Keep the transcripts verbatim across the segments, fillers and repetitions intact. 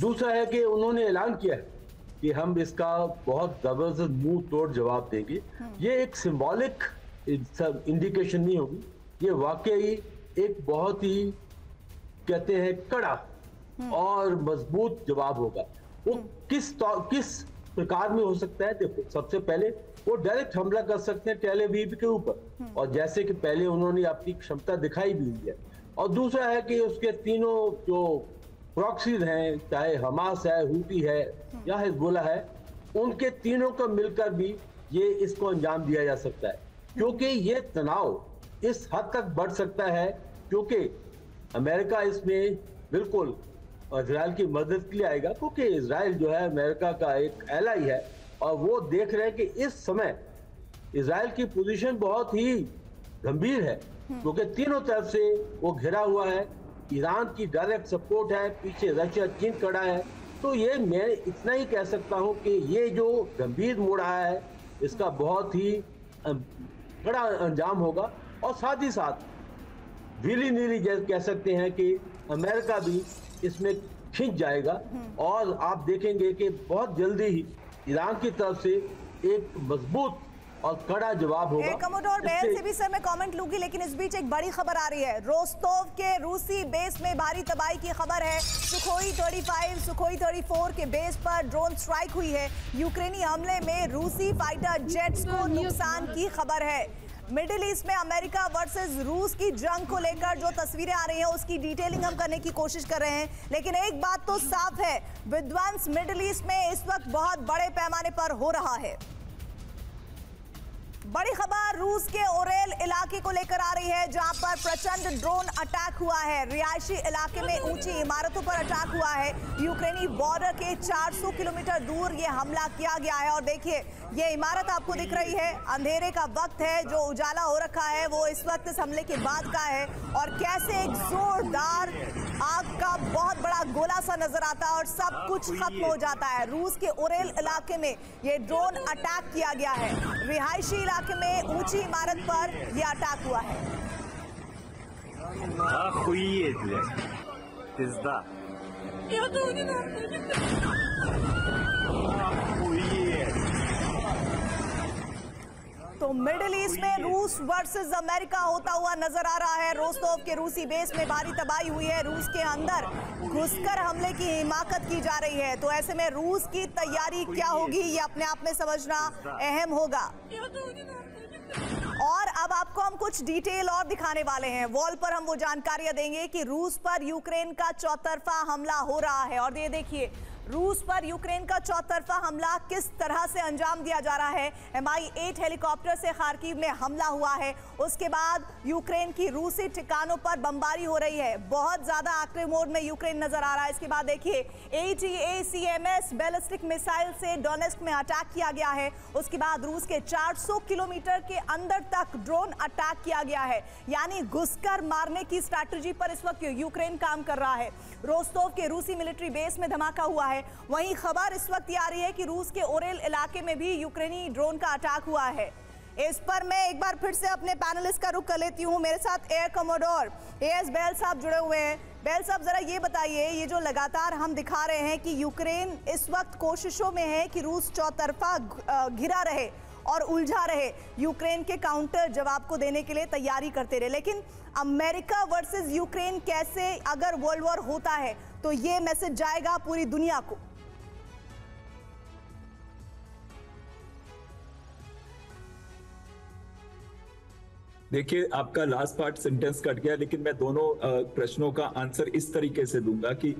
दूसरा है कि उन्होंने ऐलान किया है कि हम इसका बहुत जबरदस्त मुंह तोड़ जवाब देंगे। ये एक सिंबॉलिक इंडिकेशन नहीं होगी, ये वाकई एक बहुत ही कहते हैं कड़ा और मजबूत जवाब होगा। वो किस किस प्रकार में हो सकता है? देखो, सबसे पहले वो डायरेक्ट हमला कर सकते हैं टेल अवीव के ऊपर, और जैसे कि पहले उन्होंने अपनी क्षमता दिखाई भी दी है। और दूसरा है कि उसके तीनों जो प्रॉक्सीज हैं, चाहे हमास है, हूती है या हिजबुल्ला है, उनके तीनों को मिलकर भी ये इसको अंजाम दिया जा सकता है, क्योंकि ये तनाव इस हद तक बढ़ सकता है क्योंकि अमेरिका इसमें बिल्कुल इजराइल की मदद के लिए आएगा, क्योंकि इजराइल जो है अमेरिका का एक एलाई है और वो देख रहे हैं कि इस समय इजराइल की पोजीशन बहुत ही गंभीर है क्योंकि तीनों तरफ से वो घिरा हुआ है, ईरान की डायरेक्ट सपोर्ट है, पीछे रशिया चीन खड़ा है। तो ये मैं इतना ही कह सकता हूँ कि ये जो गंभीर मोड़ आया है इसका बहुत ही बड़ा अंजाम होगा। और साथ ही साथ ढीली नीली कह सकते हैं कि अमेरिका भी इसमें खिंच जाएगा और आप देखेंगे कि बहुत जल्दी ही ईरान की तरफ से एक मजबूत और कड़ा जवाब होगा। कमोडोर बेल से भी सर मैं कमेंट लूंगी, लेकिन इस बीच एक बड़ी खबर आ रही है। रोस्तोव के रूसी बेस में भारी तबाही की खबर है। सुखोई पैंतीस, सुखोई चौंतीस के बेस पर ड्रोन स्ट्राइक हुई है। यूक्रेनी हमले में रूसी फाइटर जेट्स को नुकसान की खबर है। मिडिल ईस्ट में अमेरिका वर्सेस रूस की जंग को लेकर जो तस्वीरें आ रही हैं उसकी डिटेलिंग हम करने की कोशिश कर रहे हैं, लेकिन एक बात तो साफ है, विध्वंस मिडिल ईस्ट में इस वक्त बहुत बड़े पैमाने पर हो रहा है। बड़ी खबर रूस के ओरेल इलाके को लेकर आ रही है, जहां पर प्रचंड ड्रोन अटैक हुआ है। रिहायशी इलाके में ऊंची इमारतों पर अटैक हुआ है। यूक्रेनी बॉर्डर के चार सौ किलोमीटर दूर ये हमला किया गया है। और देखिए, ये इमारत आपको दिख रही है। अंधेरे का वक्त है, जो उजाला हो रखा है वो इस वक्त इस हमले के बाद का है। और कैसे एक जोरदार आग का बहुत बड़ा गोला सा नजर आता है और सब कुछ खत्म हो जाता है। रूस के ओरेल इलाके में ये ड्रोन अटैक किया गया है। रिहायशी इलाके में ऊंची इमारत पर यह अटैक हुआ है। तो मिडिल ईस्ट में रूस वर्सेस अमेरिका होता हुआ नजर आ रहा है। रोस्तोव के रूसी बेस में भारी तबाही हुई है। रूस के अंदर घुसकर हमले की हिमाकत की जा रही है। तो ऐसे में रूस की तैयारी क्या होगी, ये अपने आप में समझना अहम होगा। और अब आपको हम कुछ डिटेल और दिखाने वाले हैं। वॉल पर हम वो जानकारियां देंगे कि रूस पर यूक्रेन का चौतरफा हमला हो रहा है। और ये देखिए, रूस पर यूक्रेन का चौतरफा हमला किस तरह से अंजाम दिया जा रहा है। एम आई एट हेलीकॉप्टर से खार्किव में हमला हुआ है। उसके बाद यूक्रेन की रूसी ठिकानों पर बमबारी हो रही है। बहुत ज़्यादा एक्टिव मोड में यूक्रेन नज़र आ रहा है। इसके बाद देखिए, A T A C M S ballistic missile से डोनेस्क में अटैक किया गया है। उसके बाद रूस के चार सौ किलोमीटर के अंदर तक ड्रोन अटैक किया गया है। यानी घुसकर मारने की स्ट्रैटेजी पर इस वक्त यूक्रेन काम कर रहा है। रोस्तोव के रूसी मिलिट्री बेस में धमाका हुआ है। वहीं खबर इस वक्त आ रही है कि रूस के ओरेल इलाके में भी यूक्रेनी ड्रोन का अटैक हुआ है। इस पर मैं एक बार फिर से अपने पैनलिस्ट का रुख कर लेती हूं। मेरे साथ air commodore A S Bel साहब जुड़े हुए हैं। बेल साहब, जरा ये बताइए, ये जो लगातार हम दिखा रहे हैं कि यूक्रेन इस वक्त कोशिशों में है कि रूस चौतरफा घिरा रहे और उलझा रहे, यूक्रेन के काउंटर जवाब को देने के लिए तैयारी करते रहे, लेकिन अमेरिका वर्सेस यूक्रेन कैसे, अगर वर्ल्ड वॉर होता है तो ये मैसेज जाएगा पूरी दुनिया को। देखिए, आपका लास्ट पार्ट सेंटेंस कट गया, लेकिन मैं दोनों प्रश्नों का आंसर इस तरीके से दूंगा कि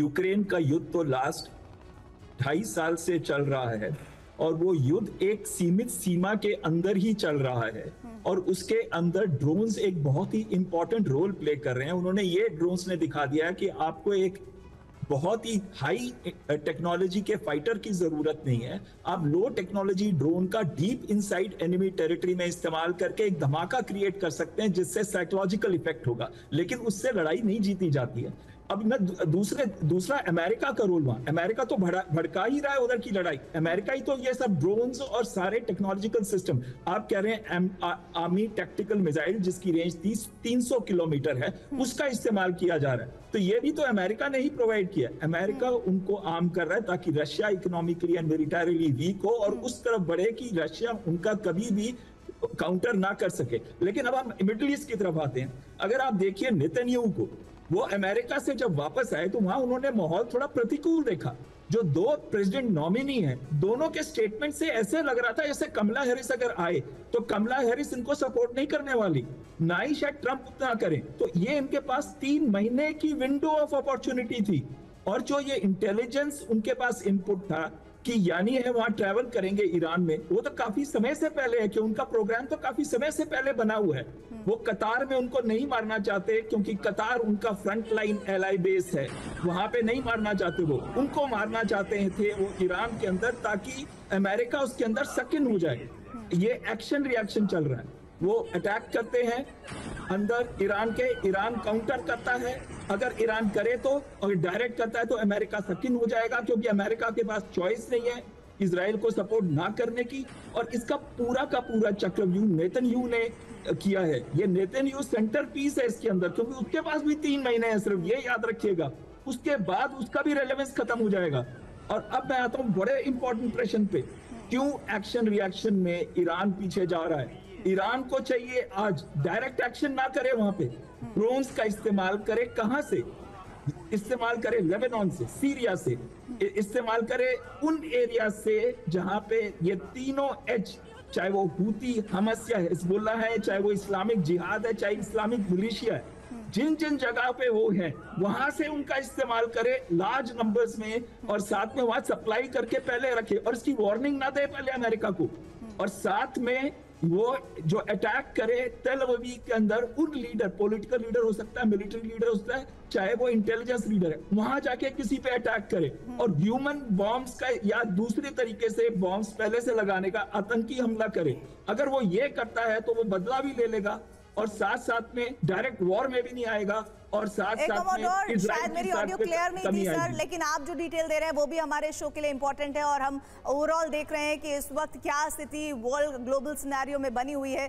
यूक्रेन का युद्ध तो लास्ट ढाई साल से चल रहा है और वो युद्ध एक सीमित सीमा के अंदर ही चल रहा है और उसके अंदर ड्रोन्स एक बहुत ही इंपॉर्टेंट रोल प्ले कर रहे हैं। उन्होंने ये ड्रोन्स ने दिखा दिया कि आपको एक बहुत ही हाई टेक्नोलॉजी के फाइटर की जरूरत नहीं है, आप लो टेक्नोलॉजी ड्रोन का डीप इनसाइड एनिमी टेरिटरी में इस्तेमाल करके एक धमाका क्रिएट कर सकते हैं जिससे साइकोलॉजिकल इफेक्ट होगा, लेकिन उससे लड़ाई नहीं जीती जाती है। अब मैं दूसरे दूसरा अमेरिका का रोल वहां, अमेरिका तो भड़का ही रहा है उधर की लड़ाई, अमेरिका ही तो ये सब ड्रोन्स और सारे टेक्नोलॉजिकल सिस्टम, आप कह रहे हैं आर्मी टैक्टिकल मिसाइल जिसकी रेंज तीन सौ किलोमीटर है उसका इस्तेमाल किया जा रहा है, तो ये भी तो अमेरिका ने ही प्रोवाइड किया, अमेरिका उनको आर्म कर रहा है ताकि Russia economically and militarily weak हो और उस तरफ बढ़े कि रशिया उनका कभी भी काउंटर ना कर सके। लेकिन अब हम मिडिल ईस्ट की तरफ आते हैं, अगर आप देखिए नेतन्याहू को, वो अमेरिका से जब वापस आए तो वहां उन्होंने माहौल थोड़ा प्रतिकूल देखा, जो दो प्रेसिडेंट नॉमिनी हैं दोनों के स्टेटमेंट से ऐसे लग रहा था जैसे कमला हैरिस अगर आए तो कमला हैरिस इनको सपोर्ट नहीं करने वाली, ना ही शायद ट्रंप उतना करें, तो ये इनके पास तीन महीने की विंडो ऑफ अपॉर्चुनिटी थी और जो ये इंटेलिजेंस उनके पास इनपुट था कि यानी है वहां ट्रैवल करेंगे ईरान में, वो तो काफी समय से पहले है कि उनका प्रोग्राम तो काफी समय से पहले बना हुआ है, वो कतार में उनको नहीं मारना चाहते क्योंकि कतार उनका फ्रंट लाइन एलाई बेस है, वहां पे नहीं मारना चाहते, वो उनको मारना चाहते थे वो ईरान के अंदर ताकि अमेरिका उसके अंदर सकिन हो जाए। ये एक्शन रिएक्शन चल रहा है, वो अटैक करते हैं अंदर ईरान के, ईरान काउंटर करता है, अगर ईरान करे तो, और डायरेक्ट करता है तो अमेरिका सकिन हो जाएगा क्योंकि अमेरिका के पास चॉइस नहीं है इजराइल को सपोर्ट ना करने की, और इसका पूरा का पूरा चक्रव्यूह नेतन्याहू ने किया है, ये नेतन्याहू सेंटर पीस है इसके अंदर क्योंकि उसके पास भी तीन महीने हैं सिर्फ, ये याद रखिएगा, उसके बाद उसका भी रेलेवेंस खत्म हो जाएगा। और अब मैं आता हूँ बड़े इंपॉर्टेंट प्रश्न पे, क्यों एक्शन रिएक्शन में ईरान पीछे जा रहा है? ईरान को चाहिए आज डायरेक्ट एक्शन ना करे, वहां पे ड्रोन्स का इस्तेमाल करे, कहां से इस्तेमाल करे? लेबनान से, सीरिया से इस्तेमाल करे, उन एरिया से जहां पे ये तीनों एच, चाहे वो हूती हमस या हिजबुल्ला है, चाहे वो इस्लामिक जिहाद है, चाहे इस्लामिक मिलिशिया है, जिन जिन जगह पे वो है वहां से उनका इस्तेमाल करे लार्ज नंबर्स में, और साथ में वहां सप्लाई करके पहले रखे और इसकी वार्निंग ना दे पहले अमेरिका को, और साथ में वो जो अटैक करे तेल अवीव के अंदर उन लीडर, पॉलिटिकल लीडर हो सकता है, मिलिट्री लीडर हो सकता है, चाहे वो इंटेलिजेंस लीडर है, वहां जाके किसी पे अटैक करे, और ह्यूमन बॉम्ब्स का या दूसरे तरीके से बॉम्ब्स पहले से लगाने का आतंकी हमला करे। अगर वो ये करता है तो वो बदला भी ले लेगा और साथ साथ में डायरेक्ट वॉर में भी नहीं आएगा, और साथ साथ में शायद मेरी ऑडियो क्लियर नहीं थी सर, लेकिन आप जो डिटेल दे रहे हैं वो भी हमारे शो के लिए इंपॉर्टेंट है और हम ओवरऑल देख रहे हैं कि इस वक्त क्या स्थिति वर्ल्ड ग्लोबल सिनेरियो में बनी हुई है।